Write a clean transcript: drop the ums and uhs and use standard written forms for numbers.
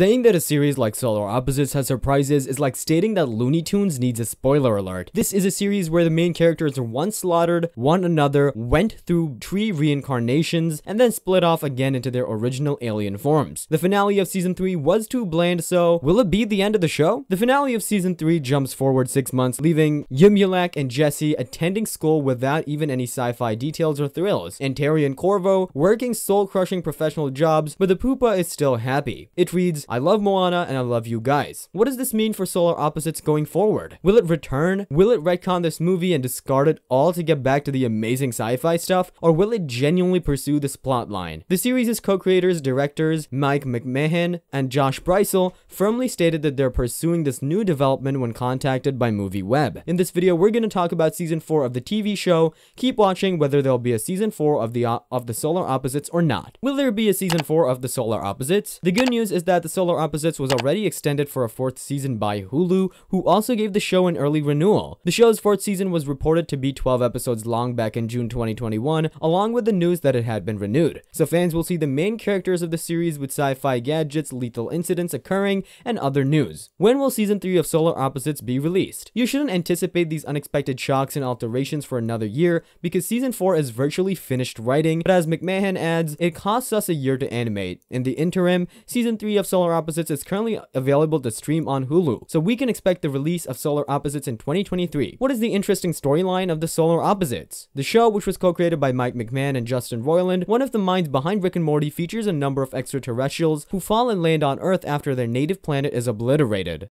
Saying that a series like Solar Opposites has surprises is like stating that Looney Tunes needs a spoiler alert. This is a series where the main characters once slaughtered one another, went through 3 reincarnations, and then split off again into their original alien forms. The finale of season 3 was too bland, so will it be the end of the show? The finale of season 3 jumps forward 6 months, leaving Yimulak and Jesse attending school without even any sci-fi details or thrills, and Terry and Corvo working soul-crushing professional jobs, but the Poopa is still happy. It reads, "I love Moana and I love you guys." What does this mean for Solar Opposites going forward? Will it return? Will it retcon this movie and discard it all to get back to the amazing sci-fi stuff? Or will it genuinely pursue this plotline? The series' co-creators, directors Mike McMahan and Josh Brysell firmly stated that they're pursuing this new development when contacted by MovieWeb. In this video, we're going to talk about season 4 of the TV show. Keep watching whether there'll be a season 4 of the Solar Opposites or not. Will there be a season 4 of the Solar Opposites? The good news is that the Solar Opposites was already extended for a 4th season by Hulu, who also gave the show an early renewal. The show's 4th season was reported to be 12 episodes long back in June 2021, along with the news that it had been renewed. So fans will see the main characters of the series with sci-fi gadgets, lethal incidents occurring, and other news. When will season 3 of Solar Opposites be released? You shouldn't anticipate these unexpected shocks and alterations for another year, because season 4 is virtually finished writing, but as McMahan adds, it costs us a year to animate. In the interim, season 3 of Solar Opposites is currently available to stream on Hulu, so we can expect the release of Solar Opposites in 2023. What is the interesting storyline of the Solar Opposites? The show, which was co-created by Mike McMahan and Justin Roiland, one of the minds behind Rick and Morty, features a number of extraterrestrials who fall and land on Earth after their native planet is obliterated.